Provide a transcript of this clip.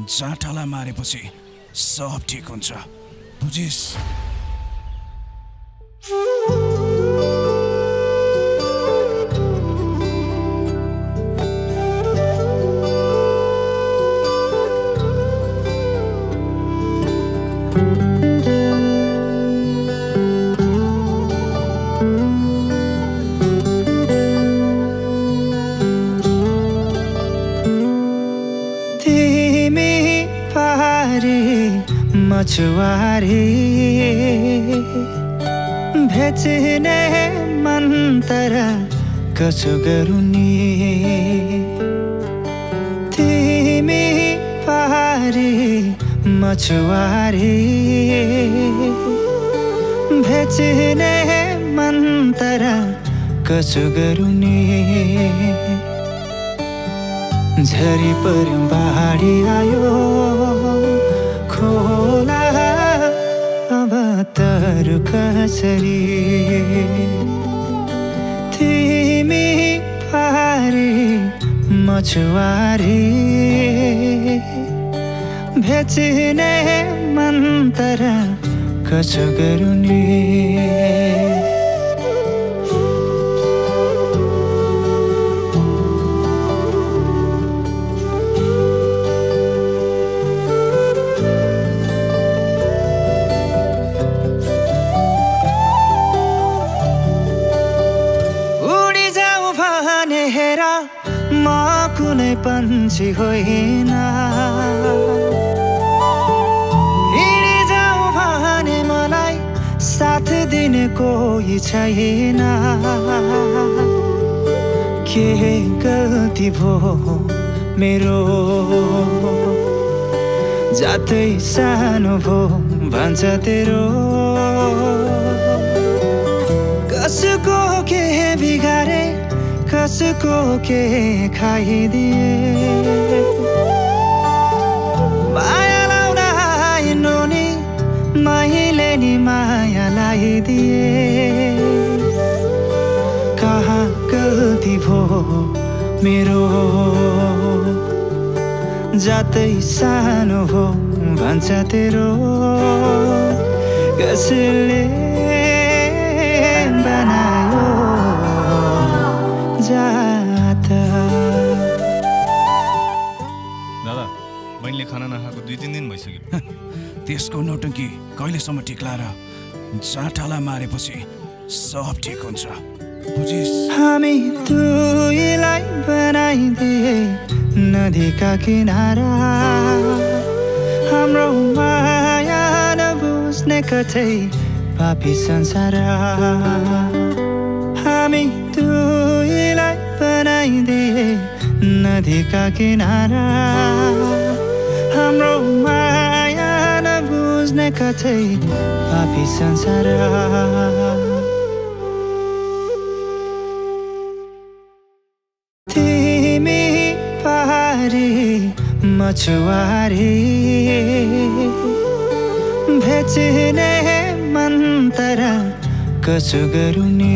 जाठाला मारेपछि सब ठीक हुन्छ बुझिस। मछुआरे भेचने मन तरा कसो गरुनी तिमी पारे मछुआरे भेचने मन तरा कसो गरुनी झरी पर बाढ़ी आयो खोला अब तरु कसरी तिमी पारे मछुआरे भेचने मन तरा कसो गरुनी। पंछी होइना हिड़ी जाऊँ भने मलाई साथ दिने कोही छैन के गल्ती भो मेरो जातै सानो भो भन्छ तेरो कसको के बिगारे कसको के खाइदिए माया लाउन आइनु नि मैले नि माया लाइदिए कहाँ गल्ती भो मेरो जातै सानो हो भन्छ तेरो कसले बनायो दादा बहिनीले खाना नखाएको 2-3 दिन भइसक्यो त्यसको नौटंकी कहिलेसम्म टिक्ला र जाठाला मारेपछि सब ठीक हुन्छ बुझिस। हामी दुईलाई बनाइदिए नदीका किनारा हाम्रो माया नबुझ्ने कतै पापी संसार हामी दुईलाई बनाइदिए नदी का किनारा हाम्रो माया नबुझ्ने कतै पापी संसार। तिमी पारे मछुआरे भेचने मन तरा कसो गरुनी